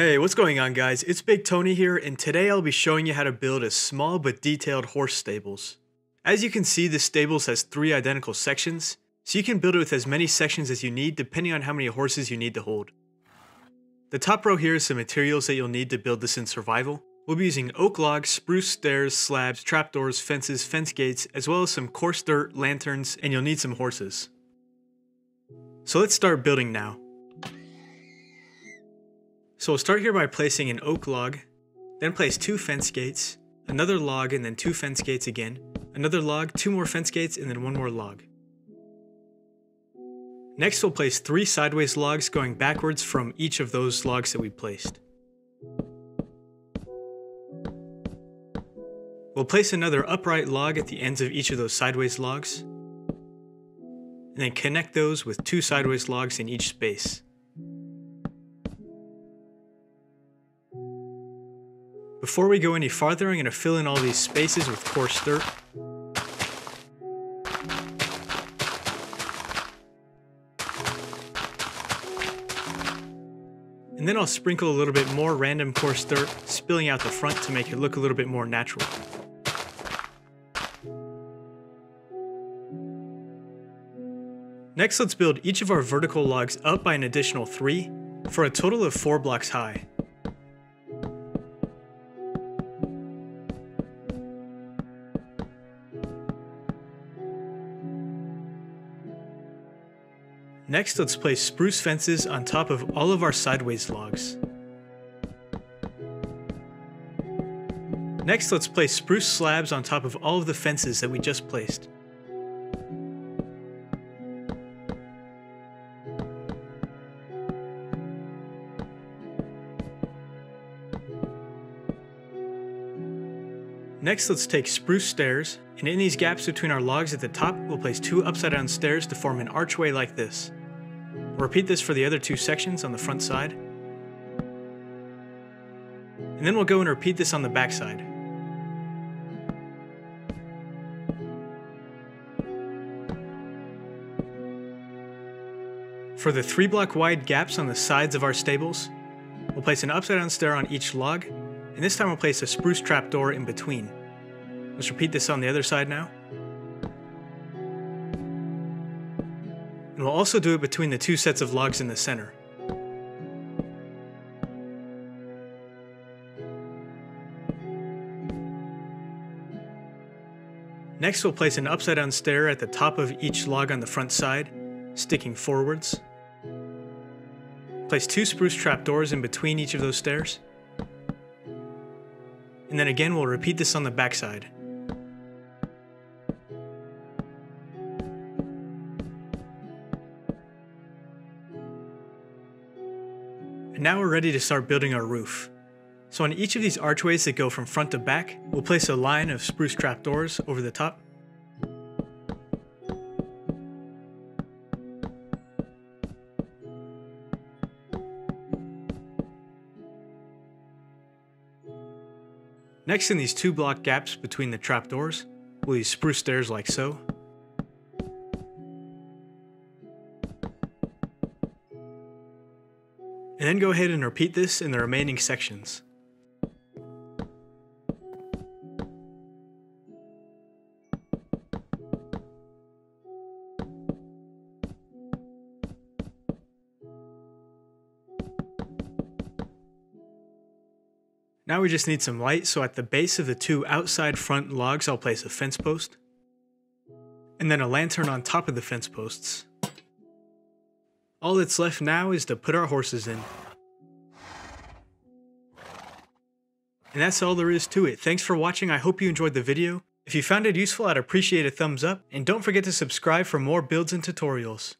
Hey, what's going on guys? It's Big Tony here, and today I'll be showing you how to build a small but detailed horse stables. As you can see, this stables has 3 identical sections, so you can build it with as many sections as you need depending on how many horses you need to hold. The top row here is some materials that you'll need to build this in survival. We'll be using oak logs, spruce stairs, slabs, trapdoors, fences, fence gates, as well as some coarse dirt, lanterns, and you'll need some horses. So let's start building now. So we'll start here by placing an oak log, then place 2 fence gates, another log, and then 2 fence gates again, another log, 2 more fence gates, and then 1 more log. Next we'll place 3 sideways logs going backwards from each of those logs that we placed. We'll place another upright log at the ends of each of those sideways logs, and then connect those with 2 sideways logs in each space. Before we go any farther, I'm going to fill in all these spaces with coarse dirt. And then I'll sprinkle a little bit more random coarse dirt, spilling out the front to make it look a little bit more natural. Next, let's build each of our vertical logs up by an additional 3, for a total of 4 blocks high. Next, let's place spruce fences on top of all of our sideways logs. Next, let's place spruce slabs on top of all of the fences that we just placed. Next, let's take spruce stairs, and in these gaps between our logs at the top, we'll place 2 upside down stairs to form an archway like this. Repeat this for the other 2 sections on the front side, and then we'll go and repeat this on the back side. For the 3 block wide gaps on the sides of our stables, we'll place an upside down stair on each log, and this time we'll place a spruce trapdoor in between. Let's repeat this on the other side now. And we'll also do it between the 2 sets of logs in the center. Next, we'll place an upside down stair at the top of each log on the front side, sticking forwards. Place 2 spruce trapdoors in between each of those stairs. And then again, we'll repeat this on the back side. Now we're ready to start building our roof. So on each of these archways that go from front to back, we'll place a line of spruce trapdoors over the top. Next, in these 2 block gaps between the trapdoors, we'll use spruce stairs like so. And then go ahead and repeat this in the remaining sections. Now we just need some light, so at the base of the 2 outside front logs, I'll place a fence post, and then a lantern on top of the fence posts. All that's left now is to put our horses in. And that's all there is to it. Thanks for watching. I hope you enjoyed the video. If you found it useful, I'd appreciate a thumbs up, and don't forget to subscribe for more builds and tutorials.